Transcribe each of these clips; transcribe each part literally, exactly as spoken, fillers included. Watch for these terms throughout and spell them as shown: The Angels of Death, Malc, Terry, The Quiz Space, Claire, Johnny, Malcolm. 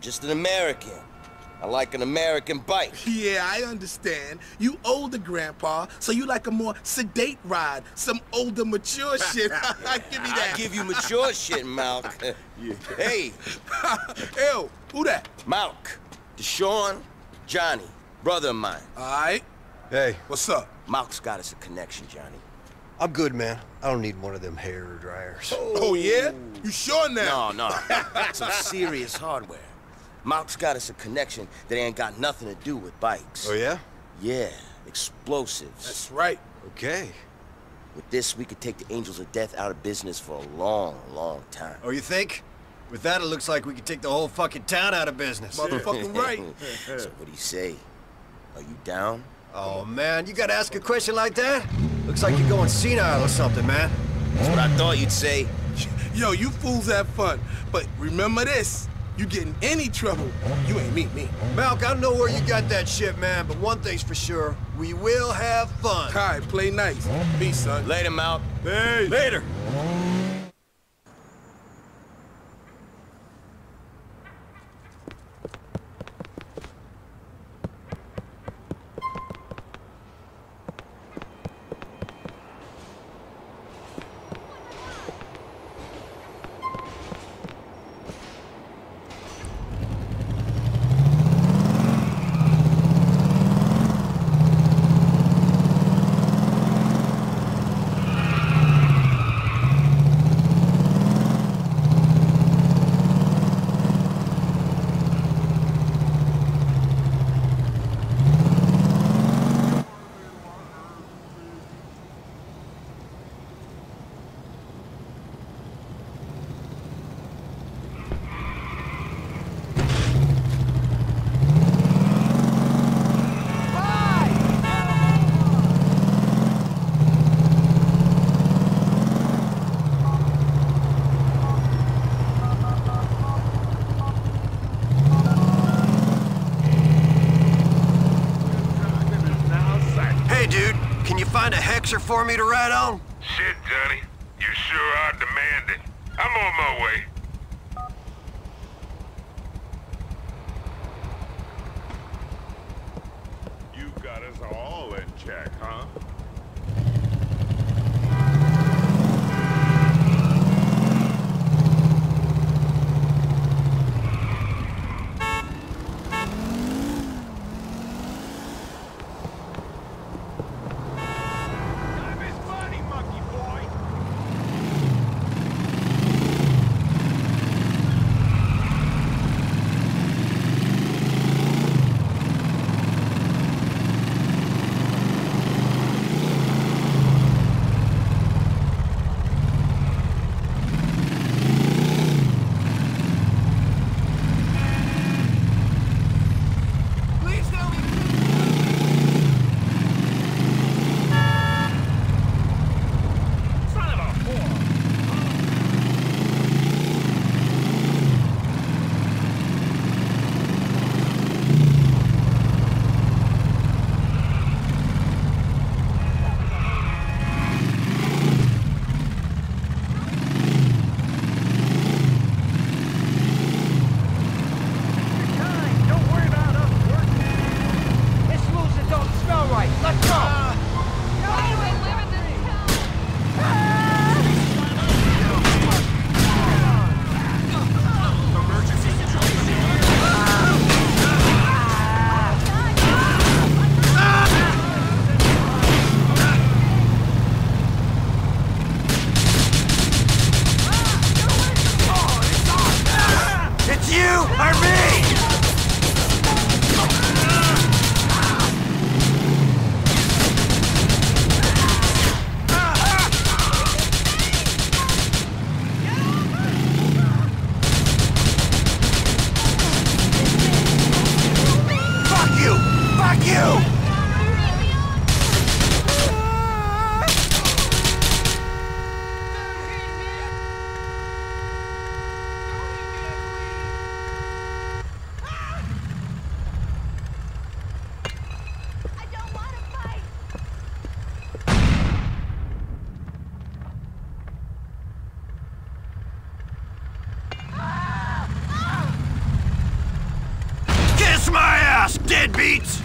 I'm just an American. I like an American bike. Yeah, I understand. You older, Grandpa, so you like a more sedate ride. Some older, mature shit. Give me that. I give you mature shit, Malk. Yeah. Hey. Ew, who that? Malk. Deshaun, Johnny, brother of mine. All right. Hey. What's up? Malk's got us a connection, Johnny. I'm good, man. I don't need one of them hair dryers. Oh, oh yeah? You sure now? No, no. Some serious hardware. Malk's got us a connection that ain't got nothing to do with bikes. Oh, yeah? Yeah, explosives. That's right. Okay. With this, we could take the Angels of Death out of business for a long, long time. Oh, you think? With that, it looks like we could take the whole fucking town out of business. Motherfucking right. So what do you say? Are you down? Oh, man, you gotta ask a question like that? Looks like you're going senile or something, man. That's what I thought you'd say. Yo, you fools have fun, but remember this. You get in any trouble, you ain't meet me. Malcolm, I don't know where you got that shit, man, but one thing's for sure, we will have fun. All right, play nice. Peace, son. Later, Mal. Hey. Later. For me to ride on? Shit, Johnny. You sure are demanding. I'm on my way. You got us all in check, huh? ass, deadbeats!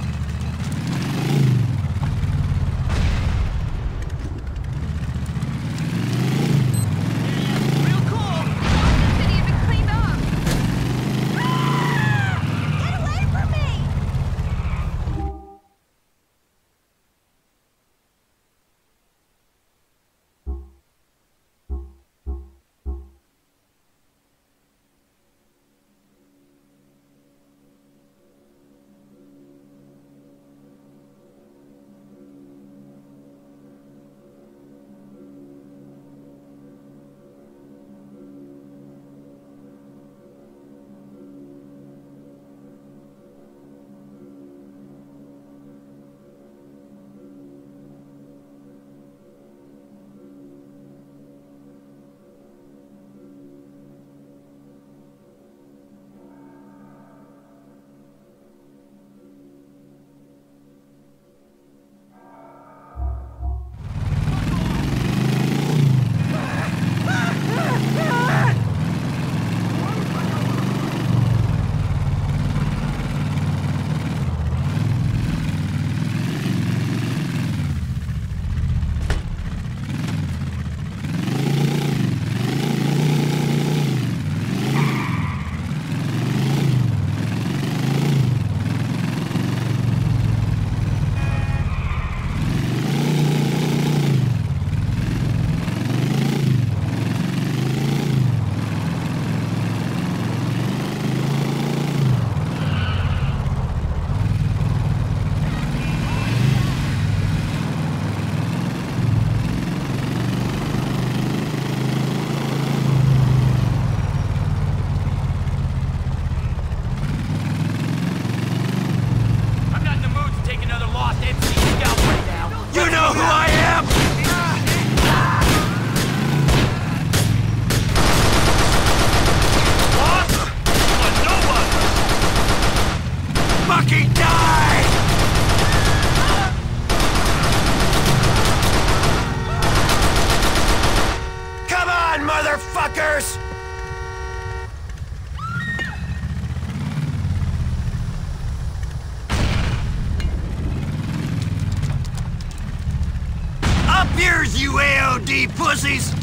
Pussies!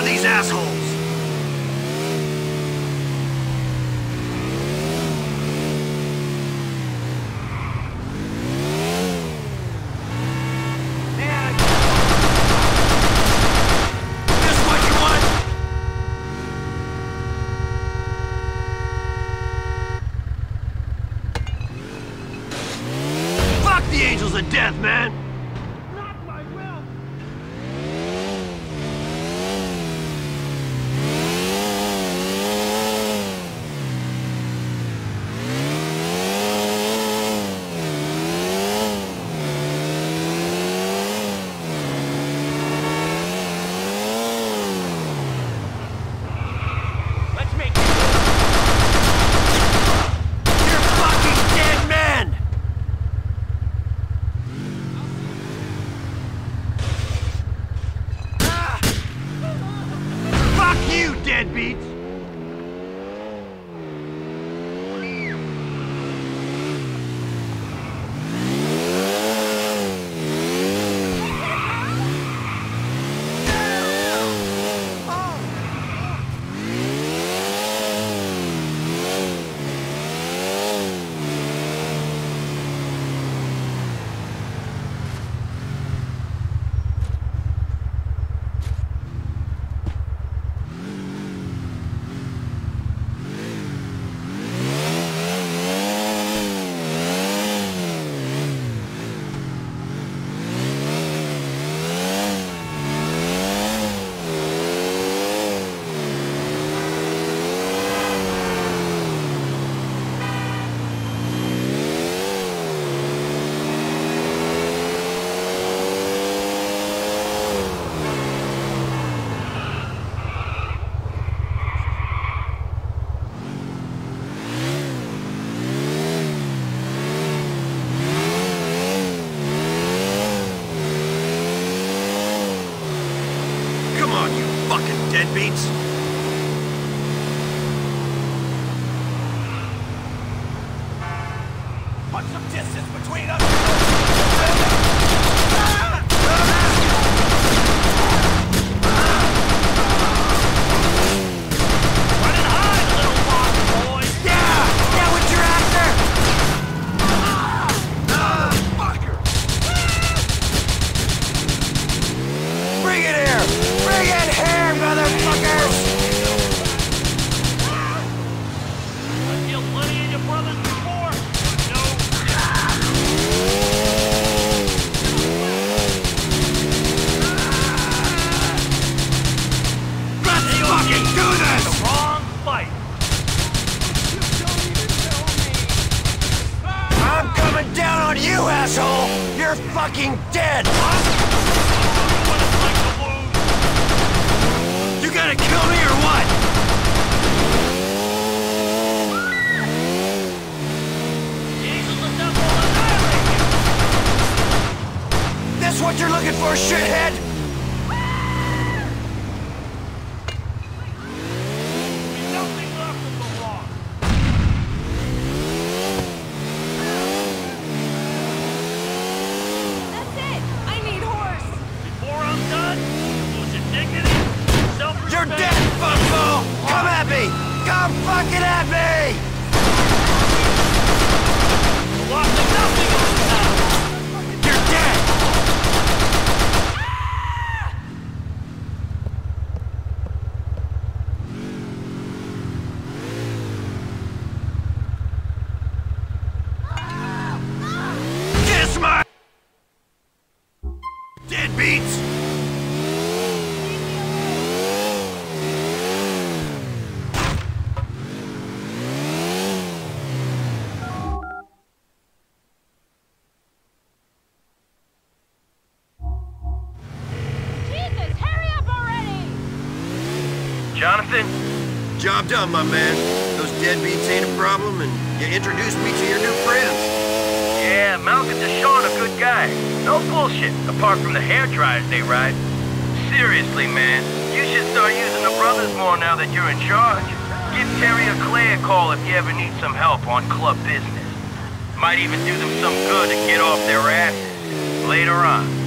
are these assholes? The Angels of Death, man! Not my will! Let's make it! You're fucking dead, man! Deadbeat! Fucking deadbeats. Put some distance between us. Run and hide, little boss boys. Yeah, that what you're after? Ah, fucker. Bring it here. Bring it here. Motherfuckers! I killed plenty of your brothers before, but no. Let's fucking do this! The wrong fight. You don't even know me. I'm coming down on you, asshole! You're fucking dead! Gonna kill me or what? That's what you're looking for, shithead? You're dead, fuckball! Come at me! Come fucking at me! You're dead! Ah! Kiss my deadbeats! Jonathan? Job done, my man. Those deadbeats ain't a problem, and you introduced me to your new friends. Yeah, Malcolm's a Sean, a good guy. No bullshit, apart from the hairdryers they ride. Seriously, man, you should start using the brothers more now that you're in charge. Give Terry or Claire a call if you ever need some help on club business. Might even do them some good to get off their asses later on.